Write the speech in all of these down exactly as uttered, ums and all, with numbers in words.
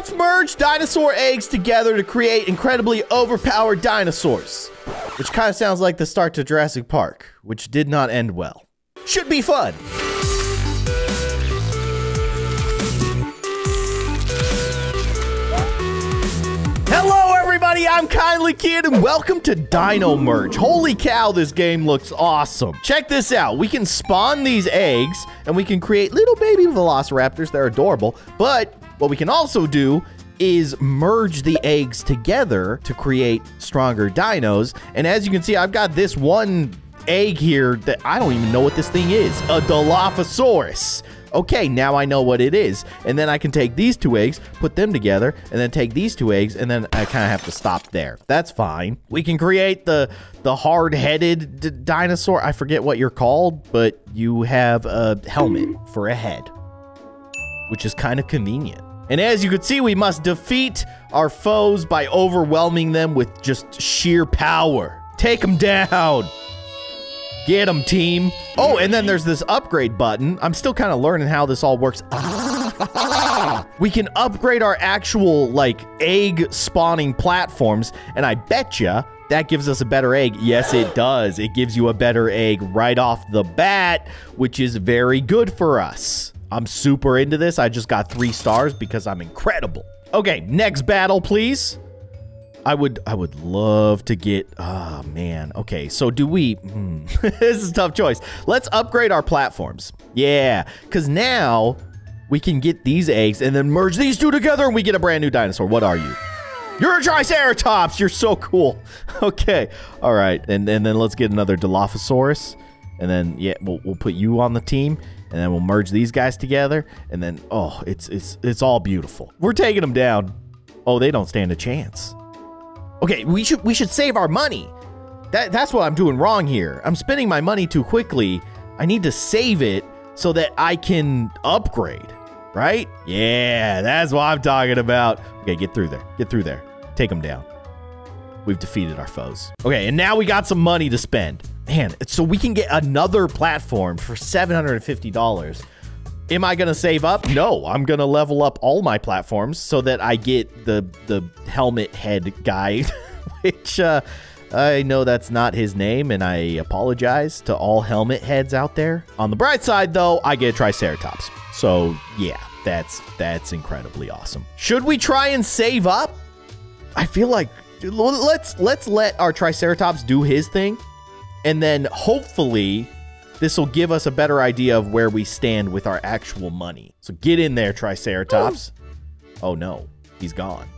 Let's merge dinosaur eggs together to create incredibly overpowered dinosaurs. Which kind of sounds like the start to Jurassic Park, which did not end well. Should be fun. Hello everybody, I'm Kindly Keyin and welcome to Dino Merge. Holy cow, this game looks awesome. Check this out, we can spawn these eggs and we can create little baby velociraptors, they're adorable, but what we can also do is merge the eggs together to create stronger dinos. And as you can see, I've got this one egg here that I don't even know what this thing is, a Dilophosaurus. Okay, now I know what it is. And then I can take these two eggs, put them together, and then take these two eggs, and then I kind of have to stop there. That's fine. We can create the the hard-headed d dinosaur. I forget what you're called, but you have a helmet for a head, which is kind of convenient. And as you can see, we must defeat our foes by overwhelming them with just sheer power. Take them down. Get them, team. Oh, and then there's this upgrade button. I'm still kind of learning how this all works. We can upgrade our actual, like, egg spawning platforms, and I bet ya that gives us a better egg. Yes, it does. It gives you a better egg right off the bat, which is very good for us. I'm super into this. I just got three stars because I'm incredible. Okay, next battle, please. I would, I would love to get, oh man. Okay, so do we, hmm, this is a tough choice. Let's upgrade our platforms. Yeah, because now we can get these eggs and then merge these two together and we get a brand new dinosaur. What are you? You're a Triceratops, you're so cool. Okay, all right, and, and then let's get another Dilophosaurus. And then, yeah, we'll, we'll put you on the team, and then we'll merge these guys together, and then, oh, it's, it's, it's all beautiful. We're taking them down. Oh, they don't stand a chance. Okay, we should we should save our money. That that's what I'm doing wrong here. I'm spending my money too quickly. I need to save it so that I can upgrade, right? Yeah, that's what I'm talking about. Okay, get through there. Get through there. Take them down. We've defeated our foes. Okay, and now we got some money to spend. Man, so we can get another platform for seven hundred fifty dollars. Am I gonna save up? No, I'm gonna level up all my platforms so that I get the the helmet head guy, which uh, I know that's not his name, and I apologize to all helmet heads out there. On the bright side, though, I get a Triceratops. So yeah, that's that's incredibly awesome. Should we try and save up? I feel like let's let's let our Triceratops do his thing, and then hopefully this will give us a better idea of where we stand with our actual money. So get in there, Triceratops. Oh no, he's gone.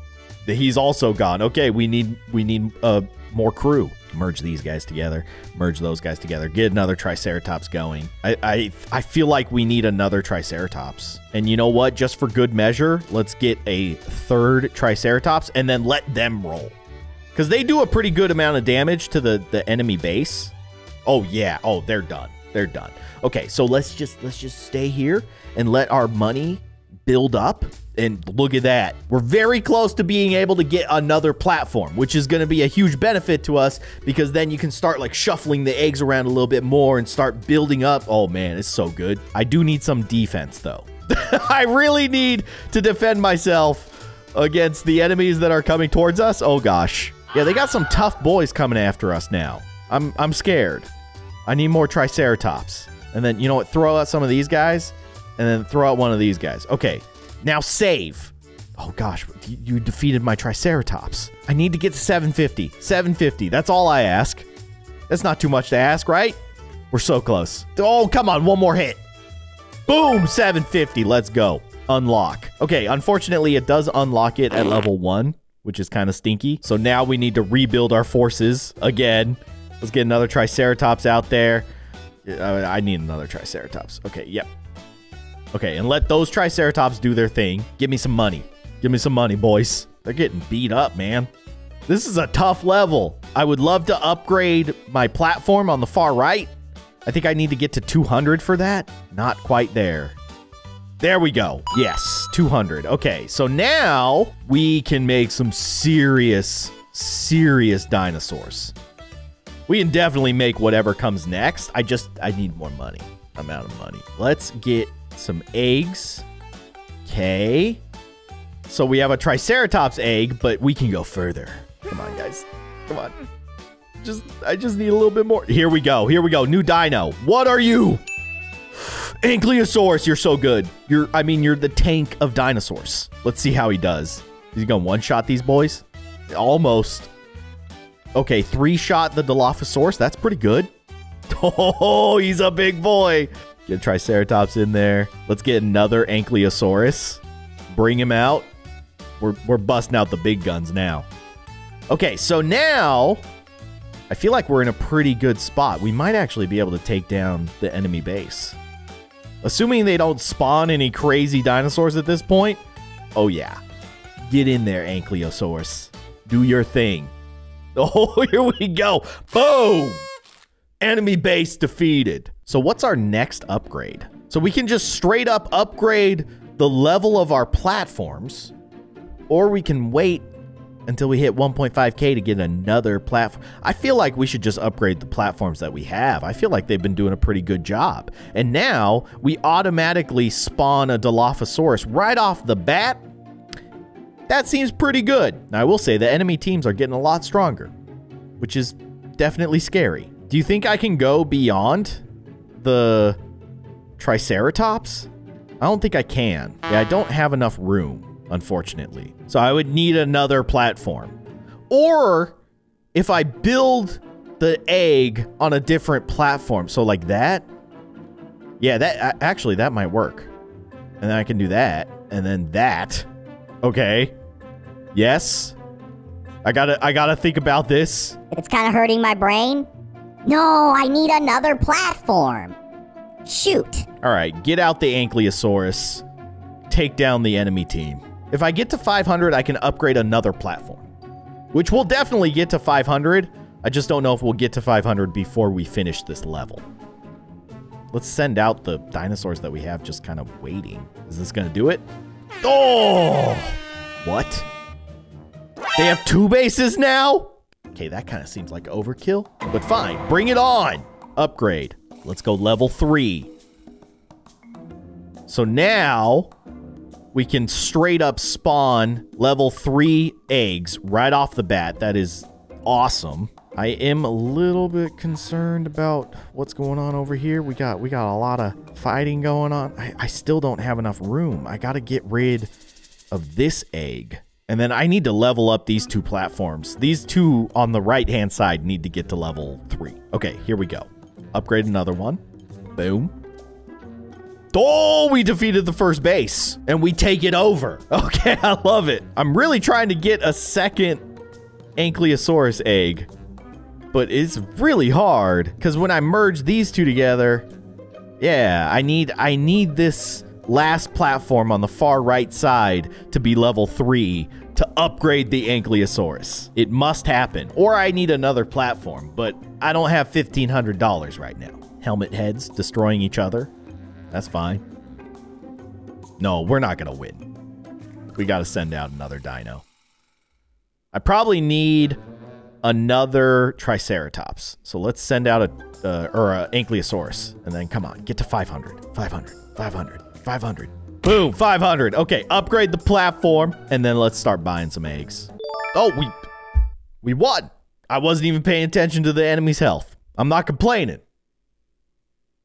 He's also gone. Okay, we need we need uh, more crew. Merge these guys together. Merge those guys together. Get another Triceratops going. I, I, I feel like we need another Triceratops. And you know what? Just for good measure, let's get a third Triceratops and then let them roll. Because they do a pretty good amount of damage to the, the enemy base. Oh yeah, oh, they're done. They're done. Okay, so let's just let's just stay here and let our money build up. And look at that. We're very close to being able to get another platform, which is going to be a huge benefit to us because then you can start like shuffling the eggs around a little bit more and start building up. Oh man, it's so good. I do need some defense though. I really need to defend myself against the enemies that are coming towards us. Oh gosh. Yeah, they got some tough boys coming after us now. I'm I'm scared. I need more Triceratops. And then, you know what? Throw out some of these guys. And then throw out one of these guys. Okay. Now save. Oh, gosh. You defeated my Triceratops. I need to get to seven fifty. seven fifty. That's all I ask. That's not too much to ask, right? We're so close. Oh, come on. One more hit. Boom. seven fifty. Let's go. Unlock. Okay. Unfortunately, it does unlock it at level one, which is kind of stinky. So now we need to rebuild our forces again. Let's get another Triceratops out there. I need another Triceratops. Okay, yep. Okay, and let those Triceratops do their thing. Give me some money. Give me some money, boys. They're getting beat up, man. This is a tough level. I would love to upgrade my platform on the far right. I think I need to get to two hundred for that. Not quite there. There we go. Yes, two hundred. Okay, so now we can make some serious, serious dinosaurs. We can definitely make whatever comes next. I just, I need more money. I'm out of money. Let's get some eggs. Okay. So we have a Triceratops egg, but we can go further. Come on, guys. Come on. Just, I just need a little bit more. Here we go. Here we go. New dino. What are you? Ankylosaurus. You're so good. You're, I mean, you're the tank of dinosaurs. Let's see how he does. Is he going to one-shot these boys? Almost. Okay, three-shot the Dilophosaurus. That's pretty good. Oh, he's a big boy. Get a Triceratops in there. Let's get another Ankylosaurus. Bring him out. We're, we're busting out the big guns now. Okay, so now I feel like we're in a pretty good spot. We might actually be able to take down the enemy base. Assuming they don't spawn any crazy dinosaurs at this point. Oh, yeah. Get in there, Ankylosaurus. Do your thing. Oh, here we go. Boom! Enemy base defeated. So what's our next upgrade? So we can just straight up upgrade the level of our platforms, or we can wait until we hit one point five K to get another platform. I feel like we should just upgrade the platforms that we have. I feel like they've been doing a pretty good job. And now we automatically spawn a Dilophosaurus right off the bat. That seems pretty good. Now, I will say the enemy teams are getting a lot stronger, which is definitely scary. Do you think I can go beyond the Triceratops? I don't think I can. Yeah, I don't have enough room, unfortunately. So I would need another platform. Or if I build the egg on a different platform, so like that, yeah, that actually, that might work. And then I can do that, and then that. Okay. Yes. I gotta, I gotta think about this. It's kind of hurting my brain. No, I need another platform. Shoot. All right, get out the Ankylosaurus. Take down the enemy team. If I get to five hundred, I can upgrade another platform, which we'll definitely get to five hundred. I just don't know if we'll get to five hundred before we finish this level. Let's send out the dinosaurs that we have just kind of waiting. Is this gonna do it? Oh! What? They have two bases now? Okay, that kind of seems like overkill, but fine. Bring it on. Upgrade. Let's go level three. So now we can straight up spawn level three eggs right off the bat. That is awesome. I am a little bit concerned about what's going on over here. We got we got a lot of fighting going on. I, I still don't have enough room. I got to get rid of this egg. And then I need to level up these two platforms. These two on the right-hand side need to get to level three. Okay, here we go. Upgrade another one. Boom. Oh, we defeated the first base, and we take it over. Okay, I love it. I'm really trying to get a second Ankylosaurus egg, but it's really hard because when I merge these two together, yeah, I need I need this last platform on the far right side to be level three to upgrade the Ankylosaurus. It must happen, or I need another platform, but I don't have fifteen hundred dollars right now. Helmet heads destroying each other. That's fine. No, we're not gonna win. We gotta send out another dino. I probably need another Triceratops. So let's send out a, uh, or a Ankylosaurus. And then come on, get to five hundred, five hundred, five hundred, five hundred. Boom, five hundred. Okay, upgrade the platform. And then let's start buying some eggs. Oh, we, we won. I wasn't even paying attention to the enemy's health. I'm not complaining.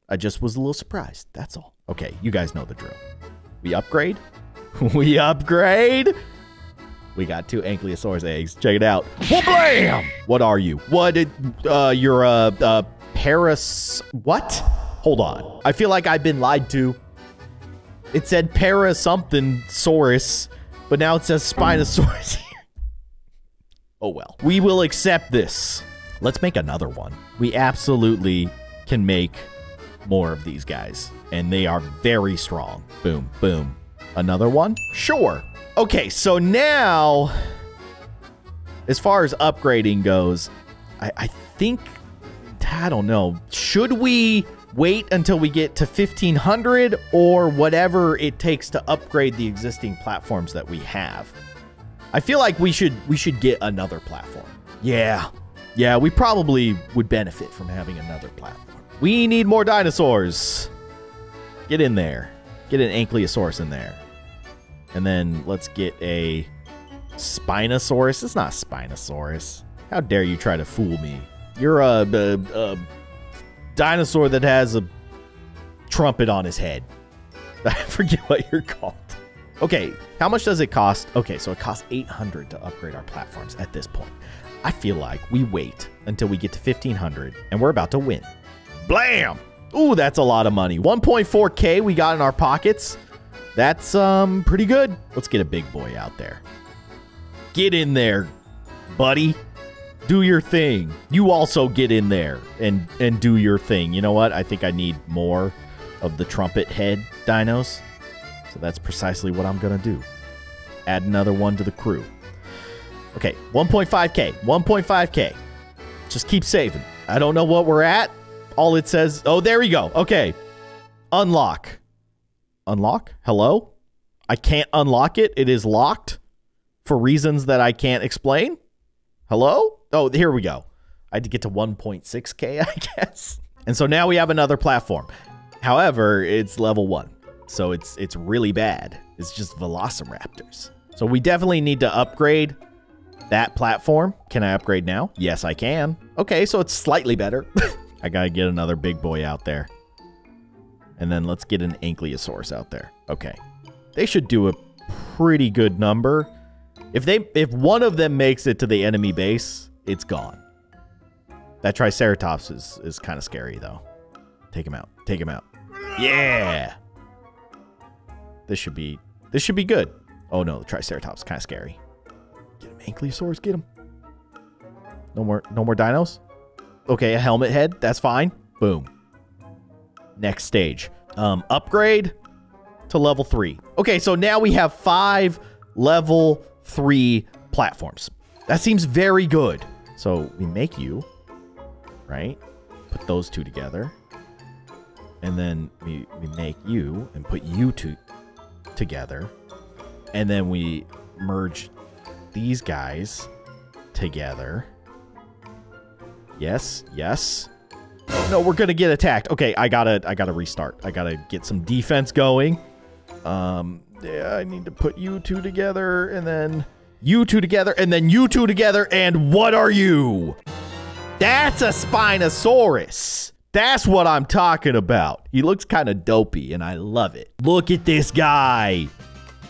I just was a little surprised, that's all. Okay, you guys know the drill. We upgrade, we upgrade. We got two Ankylosaurus eggs, check it out. Wha-blam! What are you? What did, uh, you're a, a paras, what? Hold on, I feel like I've been lied to. It said para something saurus, but now it says Spinosaurus here. Oh well, we will accept this. Let's make another one. We absolutely can make more of these guys, and they are very strong. Boom, boom. Another one? Sure. Okay, so now, as far as upgrading goes, I, I think, I don't know, should we wait until we get to fifteen hundred or whatever it takes to upgrade the existing platforms that we have? I feel like we should, we should get another platform. Yeah, yeah, we probably would benefit from having another platform. We need more dinosaurs. Get in there. Get an Ankylosaurus in there. And then let's get a Spinosaurus. It's not Spinosaurus. How dare you try to fool me? You're a, a, a dinosaur that has a trumpet on his head. I forget what you're called. Okay, how much does it cost? Okay, so it costs eight hundred to upgrade our platforms at this point. I feel like we wait until we get to fifteen hundred, and we're about to win. Blam! Ooh, that's a lot of money. one point four K we got in our pockets. That's um pretty good. Let's get a big boy out there. Get in there, buddy. Do your thing. You also get in there and, and do your thing. You know what? I think I need more of the trumpet head dinos. So that's precisely what I'm going to do. Add another one to the crew. Okay, one point five K, one point five K. Just keep saving. I don't know what we're at. All it says, oh, there we go. Okay, unlock. Unlock? Hello? I can't unlock it. It is locked for reasons that I can't explain. Hello? Oh, here we go. I had to get to one point six K, I guess. And so now we have another platform. However, it's level one. So it's it's really bad. It's just Velociraptors. So we definitely need to upgrade that platform. Can I upgrade now? Yes, I can. Okay, so it's slightly better. I gotta get another big boy out there. And then let's get an Ankylosaurus out there. Okay. They should do a pretty good number. If they if one of them makes it to the enemy base, it's gone. That Triceratops is, is kind of scary, though. Take him out. Take him out. Yeah! This should be this should be good. Oh, no. The Triceratops is kind of scary. Get him, Ankylosaurus. Get him. No more, no more dinos? Okay, a helmet head. That's fine. Boom. Next stage. Um, upgrade to level three. Okay, so now we have five level three platforms. That seems very good. So we make you, right? Put those two together. And then we, we make you and put you two together. And then we merge these guys together. Yes, yes. Oh, no, we're gonna get attacked. Okay, I gotta, I gotta restart. I gotta get some defense going. Um, yeah, I need to put you two together, and then you two together, and then you two together, and what are you? That's a Spinosaurus. That's what I'm talking about. He looks kind of dopey, and I love it. Look at this guy.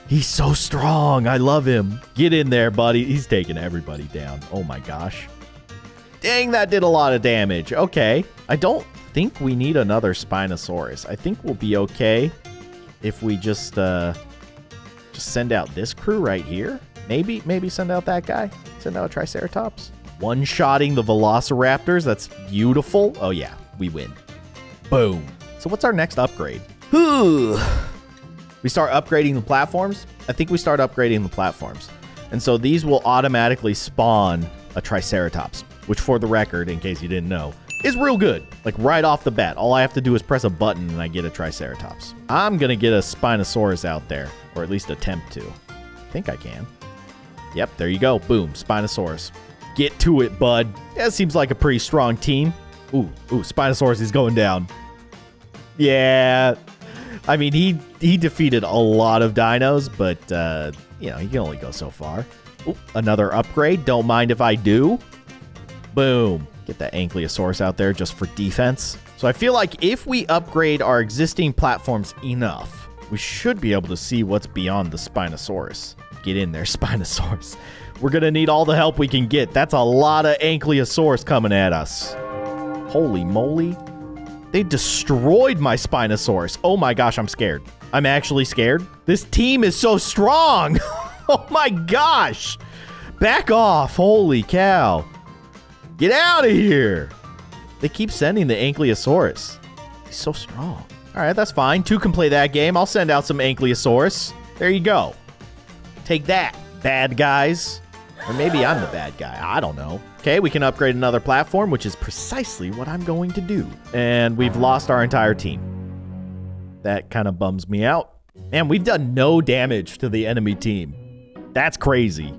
He's so strong. I love him. Get in there, buddy. He's taking everybody down. Oh my gosh. Dang, that did a lot of damage. Okay. I don't think we need another Spinosaurus. I think we'll be okay if we just uh, just send out this crew right here. Maybe maybe send out that guy. Send out a Triceratops. One-shotting the Velociraptors. That's beautiful. Oh, yeah. We win. Boom. So what's our next upgrade? Ooh. We start upgrading the platforms. I think we start upgrading the platforms. And so these will automatically spawn a Triceratops, which for the record, in case you didn't know, is real good. Like right off the bat, all I have to do is press a button and I get a Triceratops. I'm gonna get a Spinosaurus out there, or at least attempt to. I think I can. Yep, there you go, boom, Spinosaurus. Get to it, bud. That seems like a pretty strong team. Ooh, ooh, Spinosaurus is going down. Yeah, I mean, he, he defeated a lot of dinos, but uh, you know, he can only go so far. Ooh, another upgrade, don't mind if I do. Boom. Get that Ankylosaurus out there just for defense. So I feel like if we upgrade our existing platforms enough, we should be able to see what's beyond the Spinosaurus. Get in there, Spinosaurus. We're going to need all the help we can get. That's a lot of Ankylosaurus coming at us. Holy moly. They destroyed my Spinosaurus. Oh my gosh, I'm scared. I'm actually scared. This team is so strong. Oh my gosh. Back off. Holy cow. Get out of here! They keep sending the Ankylosaurus. He's so strong. All right, that's fine. Two can play that game. I'll send out some Ankylosaurus. There you go. Take that, bad guys. Or maybe I'm the bad guy. I don't know. Okay, we can upgrade another platform, which is precisely what I'm going to do. And we've lost our entire team. That kind of bums me out. Man, we've done no damage to the enemy team. That's crazy.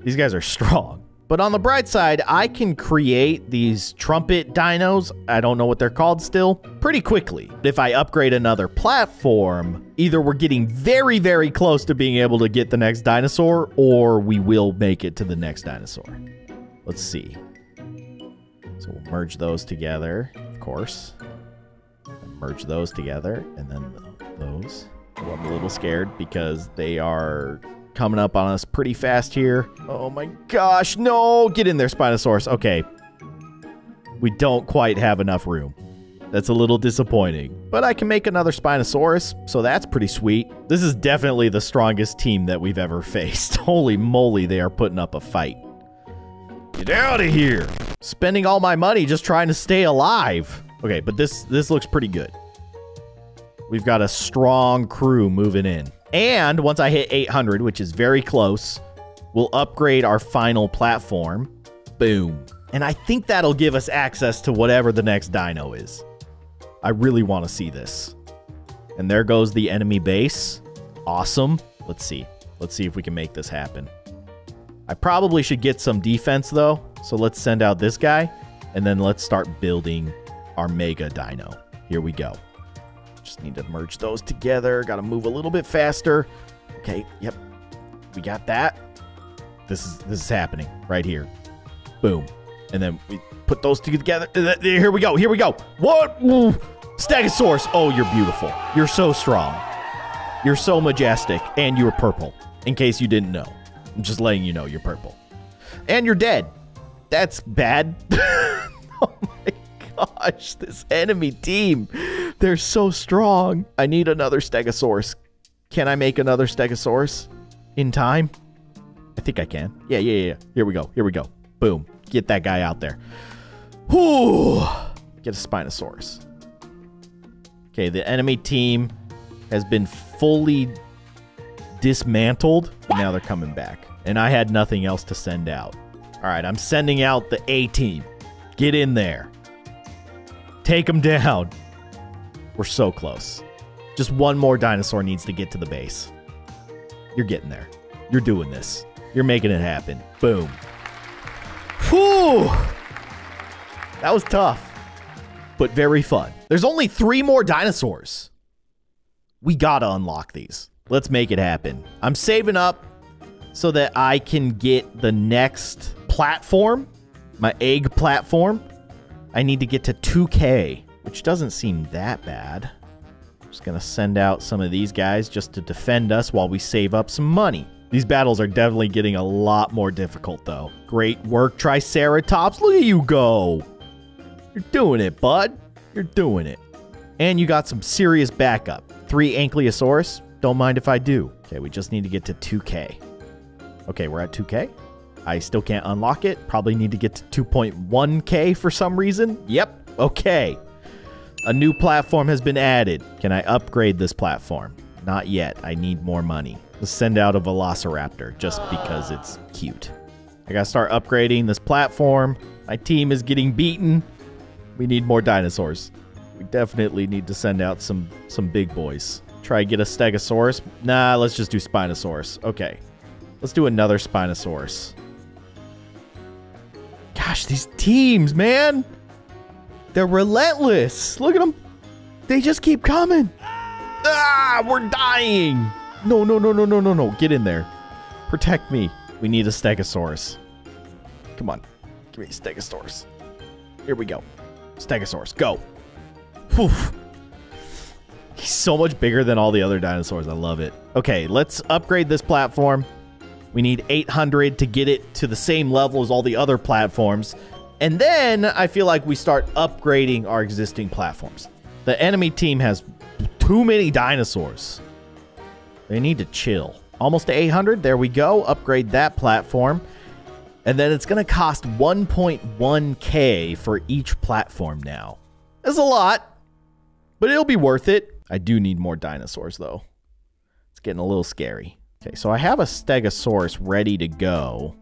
These guys are strong. But on the bright side, I can create these trumpet dinos, I don't know what they're called still, pretty quickly. If I upgrade another platform, either we're getting very, very close to being able to get the next dinosaur, or we will make it to the next dinosaur. Let's see. So we'll merge those together, of course. Merge those together, and then those. Well, I'm a little scared because they are coming up on us pretty fast here. Oh my gosh, no! Get in there, Spinosaurus. Okay. We don't quite have enough room. That's a little disappointing. But I can make another Spinosaurus, so that's pretty sweet. This is definitely the strongest team that we've ever faced. Holy moly, they are putting up a fight. Get out of here! Spending all my money just trying to stay alive. Okay, but this this looks pretty good. We've got a strong crew moving in. And once I hit eight hundred, which is very close, we'll upgrade our final platform. Boom. And I think that'll give us access to whatever the next dino is. I really want to see this. And there goes the enemy base. Awesome. Let's see. Let's see if we can make this happen. I probably should get some defense, though. So let's send out this guy. And then let's start building our mega dino. Here we go. Just need to merge those together. Got to move a little bit faster. Okay, yep. We got that. This is this is happening right here. Boom. And then we put those two together. Here we go. Here we go. What? Stegosaurus. Oh, you're beautiful. You're so strong. You're so majestic. And you're purple. In case you didn't know. I'm just letting you know you're purple. And you're dead. That's bad. Oh my gosh. This enemy team. They're so strong. I need another Stegosaurus. Can I make another Stegosaurus in time? I think I can. Yeah, yeah, yeah. Here we go. Here we go. Boom. Get that guy out there. Whew. Get a Spinosaurus. Okay, the enemy team has been fully dismantled. Now they're coming back. And I had nothing else to send out. All right, I'm sending out the A team. Get in there. Take them down. We're so close. Just one more dinosaur needs to get to the base. You're getting there. You're doing this. You're making it happen. Boom. Whew. That was tough, but very fun. There's only three more dinosaurs. We gotta unlock these. Let's make it happen. I'm saving up so that I can get the next platform, my egg platform. I need to get to two K. Which doesn't seem that bad. I'm just gonna send out some of these guys just to defend us while we save up some money. These battles are definitely getting a lot more difficult though. Great work, Triceratops. Look at you go. You're doing it, bud. You're doing it. And you got some serious backup. Three Ankylosaurus. Don't mind if I do. Okay, we just need to get to two K. Okay, we're at two K. I still can't unlock it. Probably need to get to two point one K for some reason. Yep, okay. A new platform has been added. Can I upgrade this platform? Not yet. I need more money. Let's send out a Velociraptor just because it's cute. I gotta start upgrading this platform. My team is getting beaten. We need more dinosaurs. We definitely need to send out some, some big boys. Try to get a Stegosaurus. Nah, let's just do Spinosaurus. Okay. Let's do another Spinosaurus. Gosh, these teams, man! They're relentless. Look at them. They just keep coming. Ah, we're dying. No, no, no, no, no, no, no. Get in there. Protect me. We need a Stegosaurus. Come on. Give me a Stegosaurus. Here we go. Stegosaurus, go. Whew. He's so much bigger than all the other dinosaurs. I love it. Okay, let's upgrade this platform. We need eight hundred to get it to the same level as all the other platforms. And then I feel like we start upgrading our existing platforms. The enemy team has too many dinosaurs. They need to chill. Almost to eight hundred. There we go. Upgrade that platform. And then it's going to cost one point one K for each platform now. That's a lot, but it'll be worth it. I do need more dinosaurs, though. It's getting a little scary. Okay, so I have a Stegosaurus ready to go.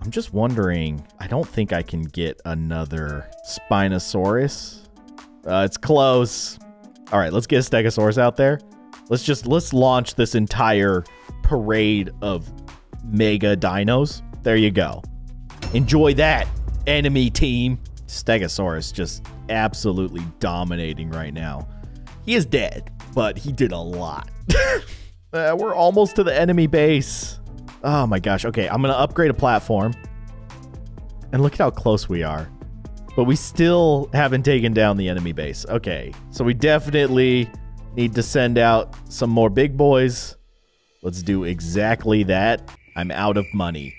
I'm just wondering, I don't think I can get another Spinosaurus. Uh, it's close. All right, let's get a Stegosaurus out there. Let's just, let's launch this entire parade of mega dinos. There you go. Enjoy that, enemy team. Stegosaurus just absolutely dominating right now. He is dead, but he did a lot. uh, we're almost to the enemy base. Oh my gosh. Okay, I'm gonna upgrade a platform. And look at how close we are. But we still haven't taken down the enemy base. Okay, so we definitely need to send out some more big boys. Let's do exactly that. I'm out of money.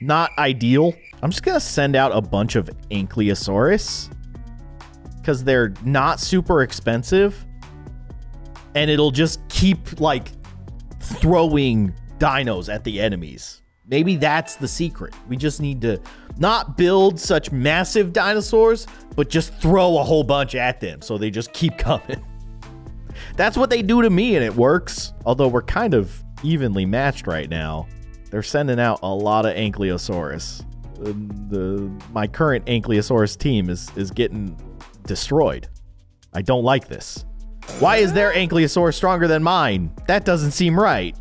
Not ideal. I'm just gonna send out a bunch of Ankylosaurus because they're not super expensive, and it'll just keep like throwing dinos at the enemies. Maybe that's the secret. We just need to not build such massive dinosaurs, but just throw a whole bunch at them so they just keep coming. That's what they do to me, and it works. Although we're kind of evenly matched right now. They're sending out a lot of Ankylosaurus. The, the, my current Ankylosaurus team is, is getting destroyed. I don't like this. Why is their Ankylosaurus stronger than mine? That doesn't seem right.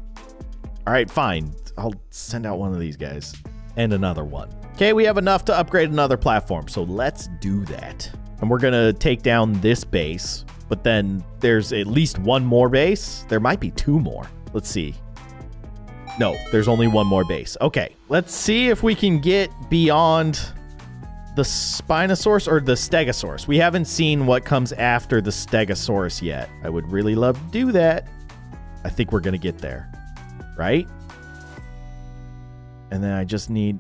All right, fine. I'll send out one of these guys and another one. Okay, we have enough to upgrade another platform, so let's do that. And we're gonna take down this base, but then there's at least one more base. There might be two more. Let's see. No, there's only one more base. Okay, let's see if we can get beyond the Spinosaurus or the Stegosaurus. We haven't seen what comes after the Stegosaurus yet. I would really love to do that. I think we're gonna get there, right? And then I just need...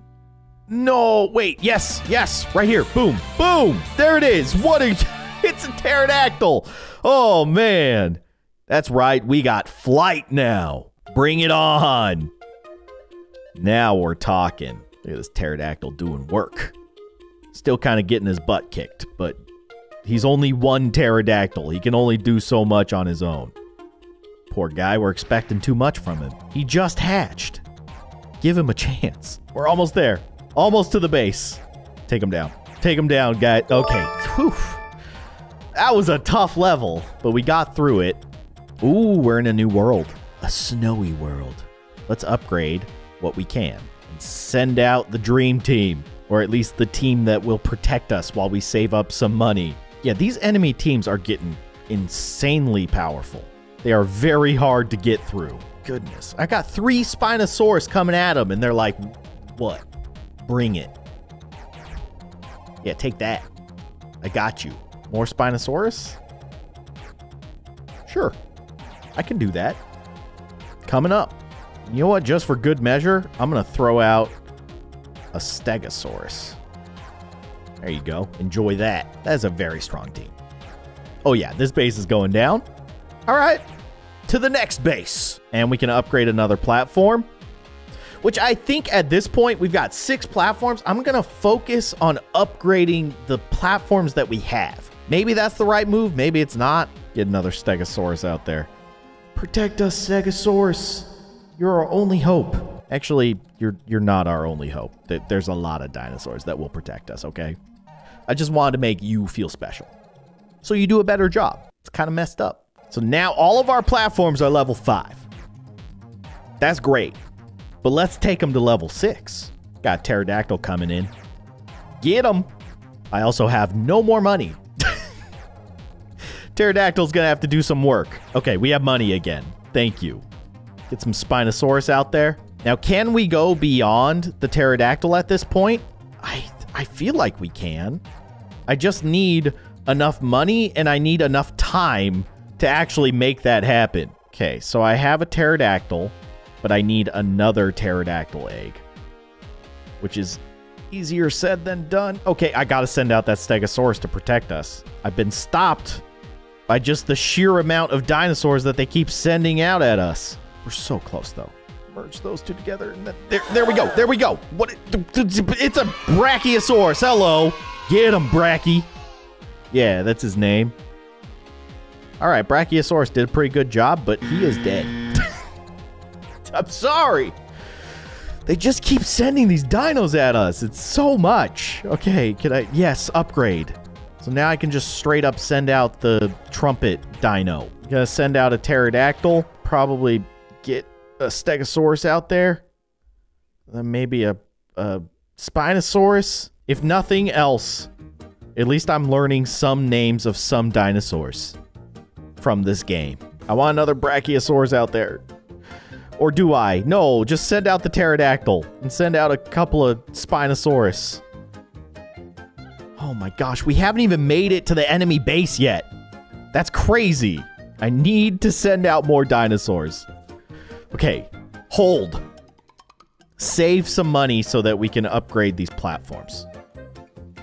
No, wait, yes, yes, right here. Boom, boom, there it is. What a... It's a pterodactyl. Oh, man. That's right, we got flight now. Bring it on. Now we're talking. Look at this pterodactyl doing work. Still kind of getting his butt kicked, but he's only one pterodactyl. He can only do so much on his own. Poor guy, we're expecting too much from him. He just hatched. Give him a chance. We're almost there. Almost to the base. Take him down. Take him down, guy. Okay. Whew. That was a tough level, but we got through it. Ooh, we're in a new world. A snowy world. Let's upgrade what we can and send out the dream team, or at least the team that will protect us while we save up some money. Yeah, these enemy teams are getting insanely powerful. They are very hard to get through. Goodness, I got three Spinosaurus coming at them, and they're like, what? Bring it. Yeah, take that. I got you. More Spinosaurus? Sure, I can do that. Coming up, you know what, just for good measure, I'm gonna throw out a Stegosaurus. There you go, enjoy that. That is a very strong team. Oh yeah, this base is going down. All right, to the next base. And we can upgrade another platform, which I think at this point, we've got six platforms. I'm gonna focus on upgrading the platforms that we have. Maybe that's the right move, maybe it's not. Get another Stegosaurus out there. Protect us, Stegosaurus. You're our only hope. Actually, you're you're not our only hope. There's a lot of dinosaurs that will protect us, okay? I just wanted to make you feel special, so you do a better job. It's kind of messed up. So now all of our platforms are level five. That's great, but let's take them to level six. Got Pterodactyl coming in. Get him. I also have no more money. Pterodactyl's gonna have to do some work. Okay, we have money again. Thank you. Get some Spinosaurus out there. Now, can we go beyond the Pterodactyl at this point? I, I feel like we can. I just need enough money, and I need enough time to actually make that happen. Okay, so I have a Pterodactyl, but I need another Pterodactyl egg, which is easier said than done. Okay, I gotta send out that Stegosaurus to protect us. I've been stopped by just the sheer amount of dinosaurs that they keep sending out at us. We're so close, though. Merge those two together, and then there, there we go. There we go. What? It's a Brachiosaurus. Hello. Get him, Brachy. Yeah, that's his name. All right, Brachiosaurus did a pretty good job, but he is dead. I'm sorry. They just keep sending these dinos at us. It's so much. Okay, can I? Yes, upgrade. So now I can just straight up send out the trumpet dino. I'm gonna send out a pterodactyl, probably get a stegosaurus out there, then maybe a, a Spinosaurus. If nothing else, at least I'm learning some names of some dinosaurs from this game. I want another Brachiosaurus out there. Or do I? No, just send out the Pterodactyl and send out a couple of Spinosaurus. Oh my gosh, we haven't even made it to the enemy base yet. That's crazy. I need to send out more dinosaurs. Okay, hold. Save some money so that we can upgrade these platforms.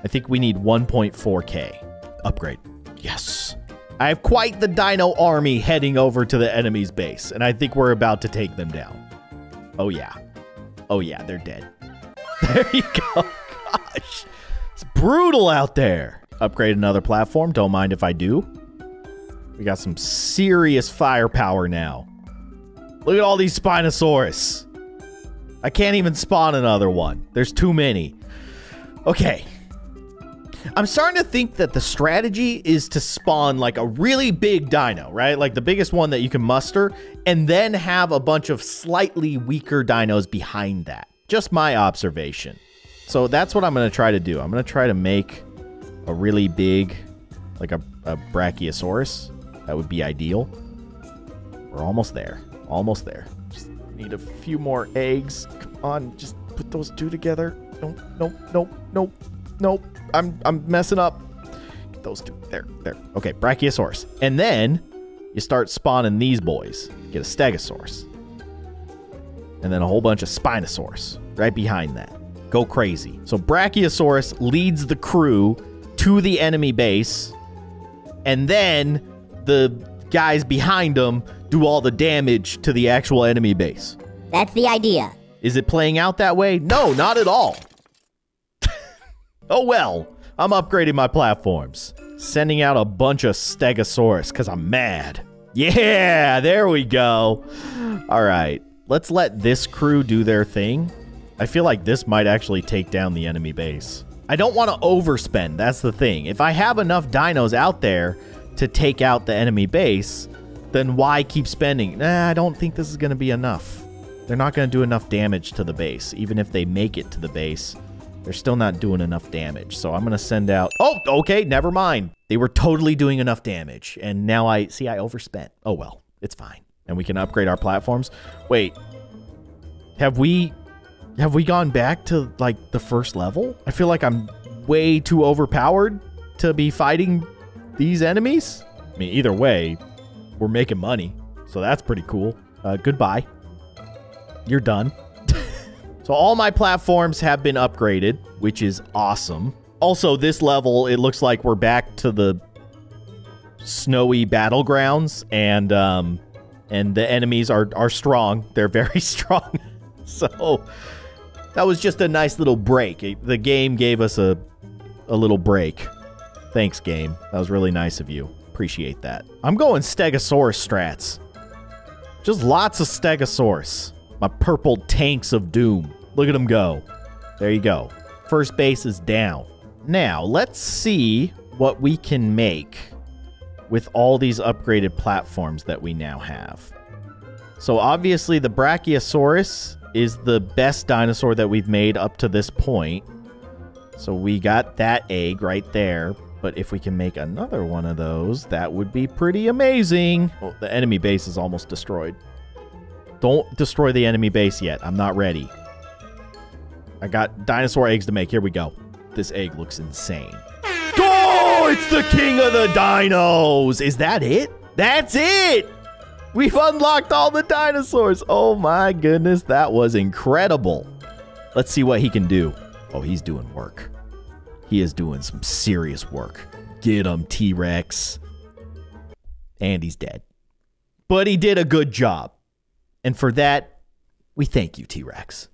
I think we need one point four K. Upgrade. Yes. I have quite the dino army heading over to the enemy's base, and I think we're about to take them down. Oh yeah. Oh yeah, they're dead. There you go. Gosh. It's brutal out there. Upgrade another platform. Don't mind if I do. We got some serious firepower now. Look at all these Spinosaurus. I can't even spawn another one. There's too many. Okay. I'm starting to think that the strategy is to spawn like a really big dino, right? Like the biggest one that you can muster, and then have a bunch of slightly weaker dinos behind that. Just my observation. So that's what I'm going to try to do. I'm going to try to make a really big, like a, a Brachiosaurus. That would be ideal. We're almost there. Almost there. Just need a few more eggs. Come on, just put those two together. Nope, nope, nope, nope, nope. I'm I'm messing up. Get those two. There, there. Okay, Brachiosaurus. And then you start spawning these boys. Get a Stegosaurus. And then a whole bunch of Spinosaurus right behind that. Go crazy. So Brachiosaurus leads the crew to the enemy base, and then the guys behind them do all the damage to the actual enemy base. That's the idea. Is it playing out that way? No, not at all. Oh well, I'm upgrading my platforms. Sending out a bunch of Stegosaurus because I'm mad. Yeah, there we go. All right, let's let this crew do their thing. I feel like this might actually take down the enemy base. I don't want to overspend, that's the thing. If I have enough dinos out there to take out the enemy base, then why keep spending? Nah, I don't think this is going to be enough. They're not going to do enough damage to the base. Even if they make it to the base, they're still not doing enough damage, so I'm going to send out... Oh, okay, never mind. They were totally doing enough damage, and now I... See, I overspent. Oh, well, it's fine. And we can upgrade our platforms. Wait, have we... Have we gone back to, like, the first level? I feel like I'm way too overpowered to be fighting these enemies. I mean, either way, we're making money, so that's pretty cool. Uh, goodbye. You're done. So all my platforms have been upgraded, which is awesome. Also, this level, it looks like we're back to the snowy battlegrounds, and um, and the enemies are, are strong. They're very strong. So that was just a nice little break. The game gave us a, a little break. Thanks, game. That was really nice of you. Appreciate that. I'm going Stegosaurus strats. Just lots of Stegosaurus. My purple tanks of doom. Look at them go. There you go. First base is down. Now, let's see what we can make with all these upgraded platforms that we now have. So obviously the Brachiosaurus is the best dinosaur that we've made up to this point. So we got that egg right there. But if we can make another one of those, that would be pretty amazing. Oh, the enemy base is almost destroyed. Don't destroy the enemy base yet. I'm not ready. I got dinosaur eggs to make. Here we go. This egg looks insane. Oh, it's the king of the dinos. Is that it? That's it. We've unlocked all the dinosaurs. Oh my goodness, that was incredible. Let's see what he can do. Oh, he's doing work. He is doing some serious work. Get him, T-Rex. And he's dead. But he did a good job. And for that, we thank you, T-Rex.